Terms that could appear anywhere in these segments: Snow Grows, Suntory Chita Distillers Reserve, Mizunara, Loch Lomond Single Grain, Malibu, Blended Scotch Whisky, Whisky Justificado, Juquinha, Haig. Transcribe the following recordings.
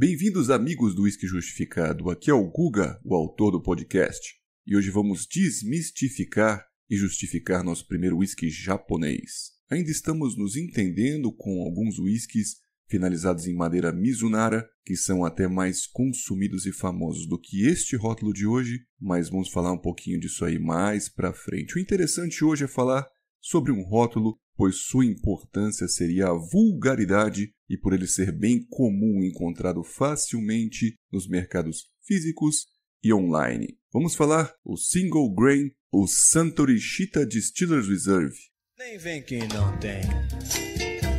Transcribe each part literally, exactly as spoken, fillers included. Bem-vindos, amigos do Whisky Justificado. Aqui é o Guga, o autor do podcast. E hoje vamos desmistificar e justificar nosso primeiro whisky japonês. Ainda estamos nos entendendo com alguns whiskies finalizados em madeira Mizunara, que são até mais consumidos e famosos do que este rótulo de hoje, mas vamos falar um pouquinho disso aí mais pra frente. O interessante hoje é falar sobre um rótulo, pois sua importância seria a vulgaridade e por ele ser bem comum encontrado facilmente nos mercados físicos e online. Vamos falar o Single Grain, o Suntory Chita Distillers Reserve. Nem vem quem não tem,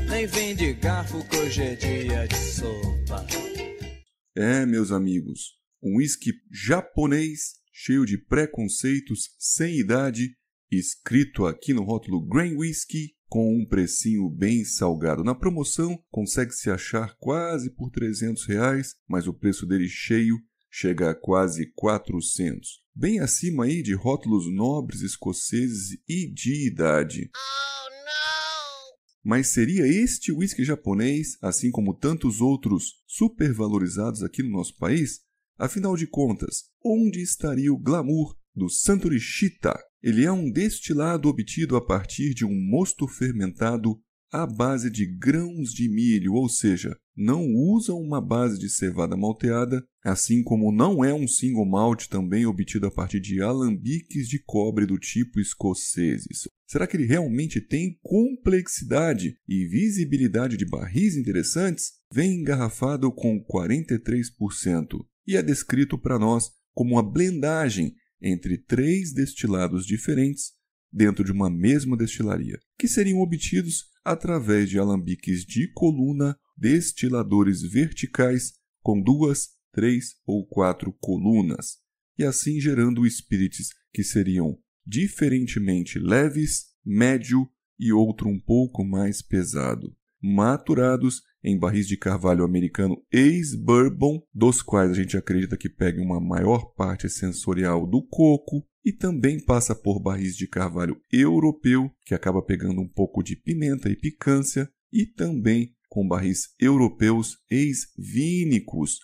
nem vem de garfo que hoje é dia de sopa. É, meus amigos, um whisky japonês cheio de preconceitos, sem idade, escrito aqui no rótulo Grain Whisky, com um precinho bem salgado. Na promoção, consegue-se achar quase por trezentos reais, mas o preço dele cheio chega a quase quatrocentos. Bem acima aí de rótulos nobres escoceses e de idade. Oh, não! Mas seria este whisky japonês, assim como tantos outros supervalorizados aqui no nosso país? Afinal de contas, onde estaria o glamour do Suntory Chita? Ele é um destilado obtido a partir de um mosto fermentado à base de grãos de milho, ou seja, não usa uma base de cevada malteada, assim como não é um single malt também obtido a partir de alambiques de cobre do tipo escoceses. Será que ele realmente tem complexidade e visibilidade de barris interessantes? Vem engarrafado com quarenta e três por cento e é descrito para nós como uma blendagem entre três destilados diferentes dentro de uma mesma destilaria, que seriam obtidos através de alambiques de coluna, destiladores verticais com duas, três ou quatro colunas, e assim gerando espíritos que seriam diferentemente leves, médio e outro um pouco mais pesado, maturados em barris de carvalho americano ex-bourbon, dos quais a gente acredita que pegue uma maior parte sensorial do coco, e também passa por barris de carvalho europeu, que acaba pegando um pouco de pimenta e picância, e também com barris europeus ex-vínicos,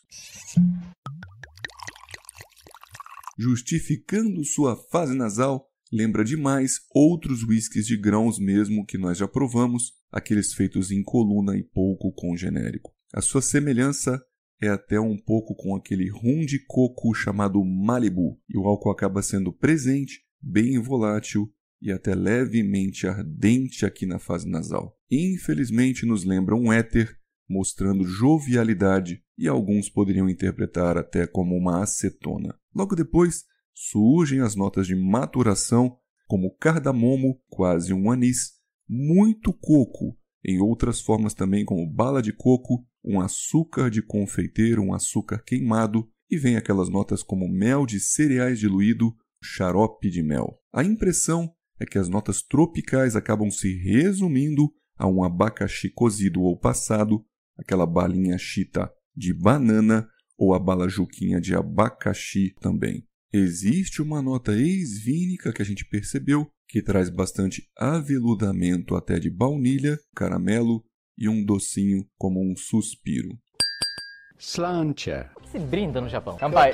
justificando sua fase nasal. Lembra demais outros whiskies de grãos mesmo que nós já provamos, aqueles feitos em coluna e pouco com genérico. A sua semelhança é até um pouco com aquele rum de coco chamado Malibu, e o álcool acaba sendo presente, bem volátil e até levemente ardente aqui na fase nasal. Infelizmente nos lembra um éter, mostrando jovialidade, e alguns poderiam interpretar até como uma acetona. Logo depois, surgem as notas de maturação, como cardamomo, quase um anis, muito coco, em outras formas também como bala de coco, um açúcar de confeiteiro, um açúcar queimado, e vem aquelas notas como mel de cereais diluído, xarope de mel. A impressão é que as notas tropicais acabam se resumindo a um abacaxi cozido ou passado, aquela balinha chita de banana ou a bala juquinha de abacaxi também. Existe uma nota ex-vínica que a gente percebeu, que traz bastante aveludamento até de baunilha, caramelo e um docinho como um suspiro. Slantia. Se brinda no Japão. Kampai.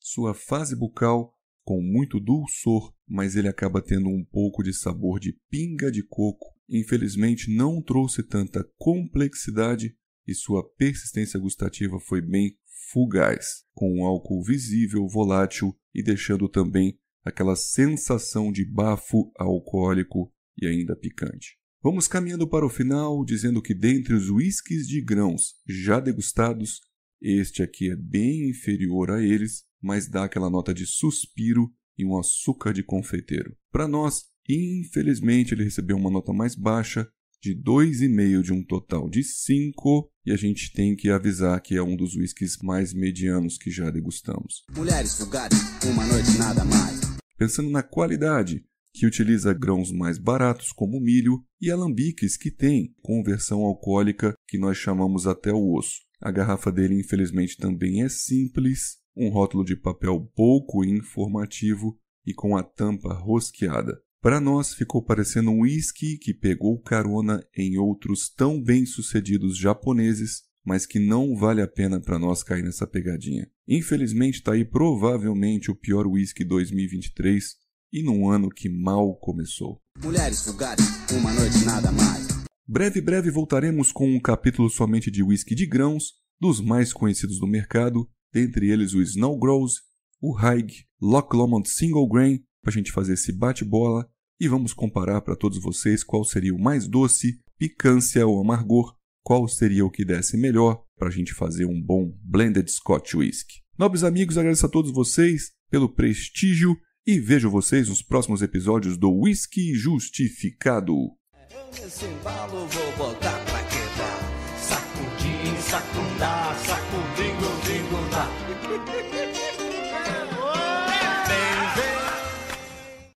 Sua fase bucal com muito dulçor, mas ele acaba tendo um pouco de sabor de pinga de coco. Infelizmente não trouxe tanta complexidade e sua persistência gustativa foi bem fugaz, com um álcool visível, volátil e deixando também aquela sensação de bafo alcoólico e ainda picante. Vamos caminhando para o final, dizendo que dentre os whiskies de grãos já degustados, este aqui é bem inferior a eles, mas dá aquela nota de suspiro e um açúcar de confeiteiro. Para nós, infelizmente, ele recebeu uma nota mais baixa, de dois vírgula cinco de um total de cinco, e a gente tem que avisar que é um dos whiskies mais medianos que já degustamos. Mulheres vulgares, uma noite nada mais. Pensando na qualidade, que utiliza grãos mais baratos como milho e alambiques que tem conversão alcoólica que nós chamamos até o osso. A garrafa dele, infelizmente, também é simples, um rótulo de papel pouco informativo e com a tampa rosqueada. Para nós, ficou parecendo um whisky que pegou carona em outros tão bem-sucedidos japoneses, mas que não vale a pena para nós cair nessa pegadinha. Infelizmente está aí provavelmente o pior whisky dois mil e vinte e três e num ano que mal começou. Mulheres vulgares, uma noite nada mais. Breve, breve voltaremos com um capítulo somente de whisky de grãos, dos mais conhecidos do mercado, dentre eles o Snow Grows, o Haig, Loch Lomond Single Grain, para a gente fazer esse bate-bola, e vamos comparar para todos vocês qual seria o mais doce, picância ou amargor, qual seria o que desse melhor para a gente fazer um bom Blended Scotch Whisky. Nobres amigos, agradeço a todos vocês pelo prestígio e vejo vocês nos próximos episódios do Whisky Justificado. Esse embalo vou botar pra quebrar, sacudir, sacundar, sacudir,